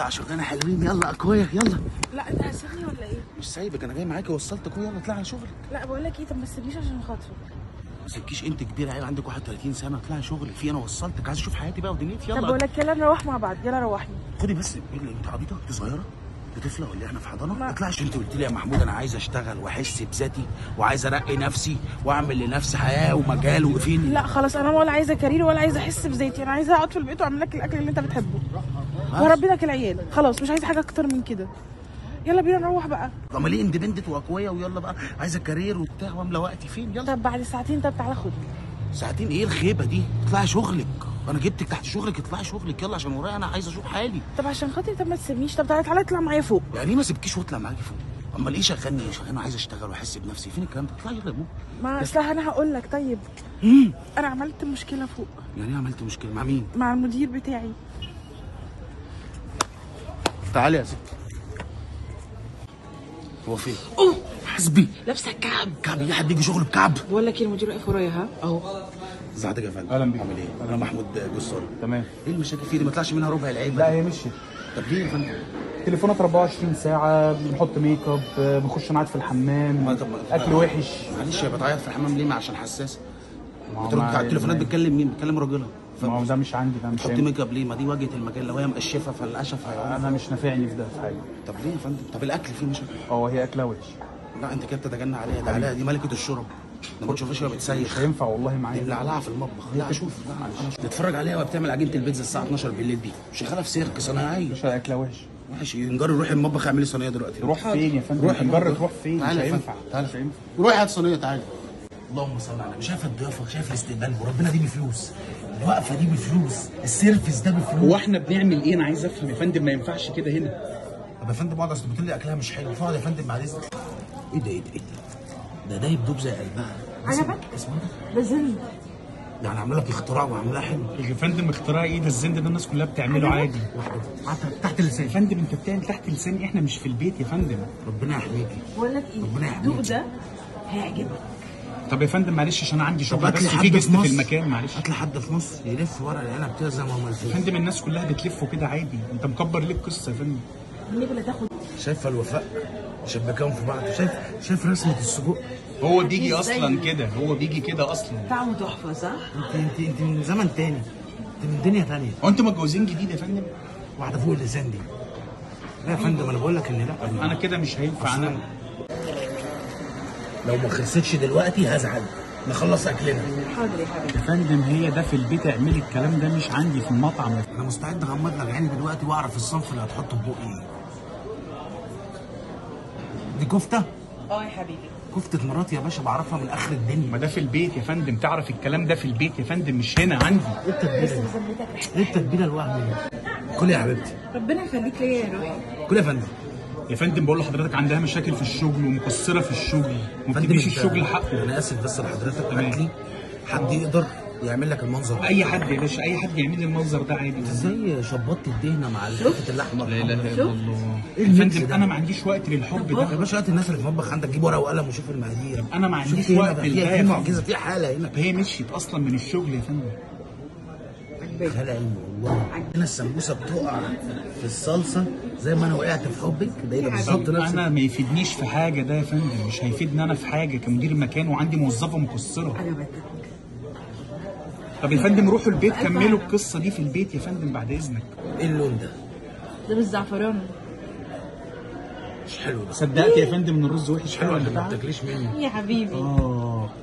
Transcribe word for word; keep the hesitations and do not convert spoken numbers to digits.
نطلع شغلنا حلوين. يلا اكويا يلا. لا انت هتسيبني ولا ايه؟ مش سايبك، انا جاي معاكي وصلت اكويا. يلا اطلعي شغلك. لا بقول لك ايه، طب ما تسيبنيش عشان خاطرك. ما تسيبكيش، انت كبيره قوي عندك واحد وتلاتين سنه. اطلعي شغلك، في انا وصلتك، عايز اشوف حياتي بقى ودنيتي. يلا طب بقول لك يلا نروح مع بعض. يلا روحني. خدي بس رجلي. انت عبيطه؟ انت صغيره؟ انت طفله ولا احنا في حضانه؟ ما تطلعش. انت قلت لي يا محمود انا عايز اشتغل واحس بذاتي وعايز ارقي نفسي واعمل لنفسي حياه ومجال وفين. لا خلاص انا ولا عايزه كارير ولا عايزه احس بذاتي، انا عايزه اقعد في البيت واعمل لك الاكل اللي انت بتحبه واربي لك العيال. خلاص مش عايزه حاجه اكتر من كده. يلا بينا نروح بقى. طب ليه اندبندت واقوياء ويلا بقى عايزه كارير وبتاع واملى وقتي فين. يلا طب بعد ساعتين. طب تعالى خدني. ساعتين ايه الخيبه دي؟ اطلعي شغلك، انا جبتك تحت شغلك. اطلعي شغلك يلا عشان ورايا انا عايز اشوف حالي. طب عشان خاطري. طب ما تسيبنيش. طب تعالى تعالى اطلع معايا فوق. يعني ايه ما سيبكيش واطلع معاكي فوق؟ امال ايه شغلني؟ ايه شغلني؟ عايز اشتغل واحس بنفسي. فين الكلام ده؟ اطلعي يلا يا بوك. ما اصل انا هقول لك. طيب مم. انا عملت مشكله فوق. يعني ايه عملت مشكله؟ مع مين؟ مع المدير بتاعي. تعالي يا ستي. هو فين؟ اوه حسبي لابسه كعب كعب. ايه حد يجي شغله بكعب؟ بقول لك ايه المدير واقف ورايا. ها اهو. سعادتك يا فندم. اهلا بيك. عامل ايه؟ انا محمود جسار. تمام. ايه المشاكل فيه دي؟ ما طلعش منها ربع العيب. لا هي مشيت. طب ليه يا فندم؟ تليفونات اربعة وعشرين ساعه، بنحط ميك اب، بنخش نعيط في الحمام، اكل وحش. معلش يا بتعيط في الحمام ليه؟ ما عشان حساسه. بترد على التليفونات بتكلم مين؟ بتكلم راجلها. ما هو ده مش عندي، ده مش عندي. ميك اب ليه؟ ما دي واجهه المجال، لو هي مقشفه فللاسف انا مش نافعني في ده في حاجه. طب ليه يا فندم؟ طب الاكل فيه مشاكل؟ اه هي اكله وحش. لا انت كده بتتجنى عليها، ده عليها دي ملكه الشرب. ما تشوفهاش وهي بتسيخ. مش هينفع والله معايا. ملعلعه في المطبخ. لا شوف نتفرج عليها وهي بتعمل عجينه البيتزا الساعه اتناشر بالليل دي. شغاله في سيرك صناعيه. مش اكله وحش وحش. نجرب نروح المطبخ اعملي صينيه دلوقتي. روح فين يا فندم؟ روح نجرب. تروح فين؟ مش هينفع. تعالى مش هينفع. روح هات صينيه تعالى. اللهم صل على النبي. شايف الضيافه، شايف الاستقبال، وربنا دي بفلوس، الوقفه دي بفلوس، السيرفيس ده بفلوس. هو احنا بنعمل ايه؟ انا عايز افهم يا فندم. ما ينفعش كده هنا. طب يا فندم اقعد، اصل بتقول لي اكلها مش حلو. اقعد يا فندم بعد اذنك. ايه ده ايه ده ايه ده؟ ده دايب دوب زي قلبها. عجبك؟ اسمه ده زند. يعني عامل لك اختراع وعاملها حلو يا فندم. اختراع ايه ده؟ الزند ده الناس كلها بتعمله عادي. تحت اللسان يا فندم. انت بتعمل تحت اللسان، احنا مش في البيت يا فندم. ربنا يحميكي. بقول لك ايه؟ ربنا يحميكي. الدوق ده هيعجبك. طب يا فندم معلش عشان عندي شغل بس في جست في المكان. معلش هات لي حد في مصر يلف ورا العنب كده زي ما هم. يا فندم الناس كلها بتلف وكده عادي، انت مكبر ليه القصه يا فندم؟ النجله تاخد. شايفه الوفاء شبكاهم في بعض. شايف شايف رسمه السجق. هو بيجي اصلا كده، هو بيجي كده اصلا. طعمه تحفه صح؟ انت انت انت من زمن تاني، انت من دنيا تانيه. هو انتوا متجوزين جديد يا فندم؟ واحده فوق اللسان دي. لا يا فندم انا بقول لك ان لا انا كده مش هينفع. انا لو ما خلصتش دلوقتي هزعل. نخلص اكلنا. حاضر يا حبيبي. يا فندم هي ده في البيت، اعملي الكلام ده مش عندي في المطعم. انا مستعد اغمض لك عيني دلوقتي واعرف الصنف اللي هتحطه في بوقي ايه. دي كفته؟ اه يا حبيبي. كفته مراتي يا باشا، بعرفها من اخر الدنيا. ما ده في البيت يا فندم، تعرف الكلام ده في البيت يا فندم، مش هنا عندي. ايه التتبيله؟ ايه التتبيله الوهم دي؟ كلي يا حبيبتي. ربنا يخليك ليا يا روحي. كلي يا فندم. يا فندم بقول لحضرتك عندها مشاكل في الشغل ومقصره في الشغل وما بتديش الشغل حقه. انا اسف بس لحضرتك اكلي حد يقدر يعمل لك المنظر ده. اي حد يا باشا، اي حد يعمل لي المنظر ده عادي. ازاي شبطت الدهنه مع الحته الاحمر؟ لا اله الا الله يا فندم انا ما عنديش وقت للحب ده يا باشا. هات الناس اللي في المطبخ عندك، جيب ورقه وقلم وشوف المقادير. انا ما عنديش وقت للحب. في معجزه، في حاله هنا. هي مشيت اصلا من الشغل يا فندم. خلع علمي والله. انا السمبوسه بتقع في الصلصه زي ما انا وقعت في حبك ده بالظبط. انا ما يفيدنيش في حاجه ده يا فندم، مش هيفيدني انا في حاجه كمدير مكان وعندي موظفه مقصره. طب يا فندم روحوا البيت كملوا القصه دي في البيت يا فندم بعد اذنك. ايه اللون ده؟ ده بالزعفران. مش حلو ده. صدقت يا فندم ان الرز وحش. حلو. انت ما بتاكليش مني يا حبيبي. اه